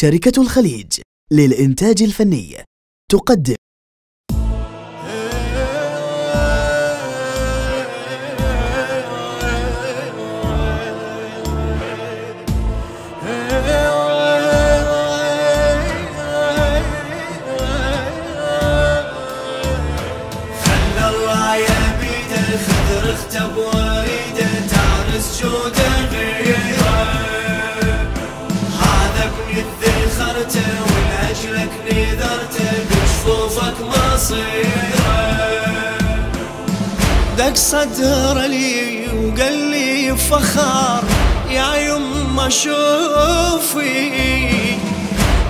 شركة الخليج للإنتاج الفني تقدم دق صدر لي وقال لي بفخار يا يما شوفي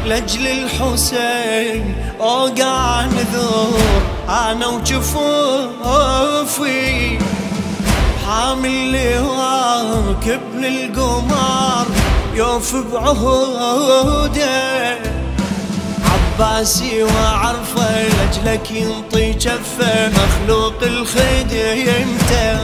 لاجل الحسين اوقع نذور انا وجفوفي حامل لواك ابن القمار يوف بعهوده عباسي وعرفه لجلك ينطي جفه مخلوق الخدمته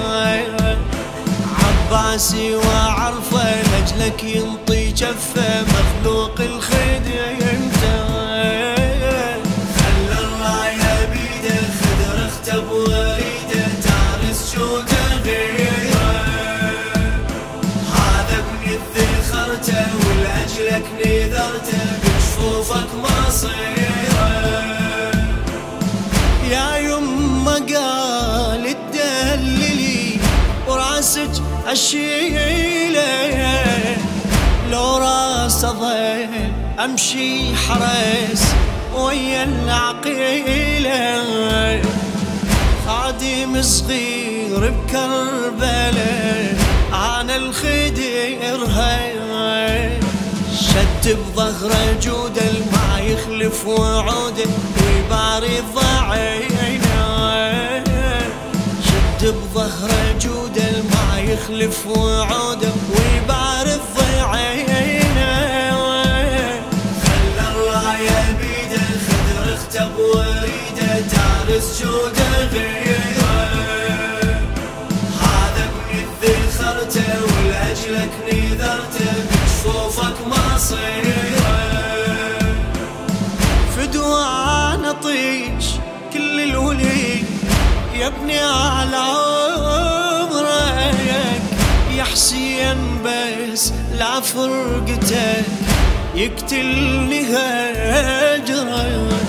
عباسي وعرفه لجلك ينطي جفه مخلوق الخدمته خلى الرايه بيده خدر اخته بوريده تعرس شوته غيره هذا ابني ذخرته ولاجلك نذرته يا يما قال تدللي وراسك اشيله لو راس ضيل امشي حرس ويا العقيله خادم صغير بكربله انا الخدير هاي شد بظهره جوده ما يخلف وعوده ويباري الضعينه شد بظهره جوده ما يخلف وعوده ويباري الضعينه خلى الرايه بيده خدر اخته بوريده تعرس جوده غيره هذا ابني ذخرته ولاجلك نذرته صوفك مصيره فدوى نطيش كل الولي يا ابني على عمرك يا حسين بس لا فرقتك يقتلني هجرك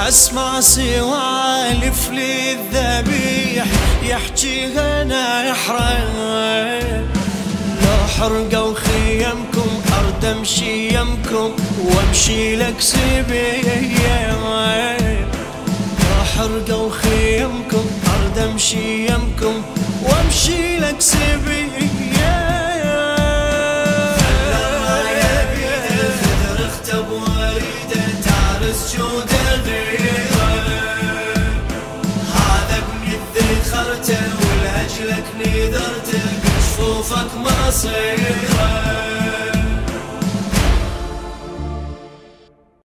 اسمع سوالف للذبيح يحكي انا احرق حرقوا خيمكم أرض أمشي يمكم وأمشي لك سبية حرقوا خيمكم أرض أمشي يمكم وأمشي لك سبية خلى الراية بيده خدر اخته بوريده تعرس جوده غيره هذا ابني ذخرته ولاجلك نذرته شوفك مصيره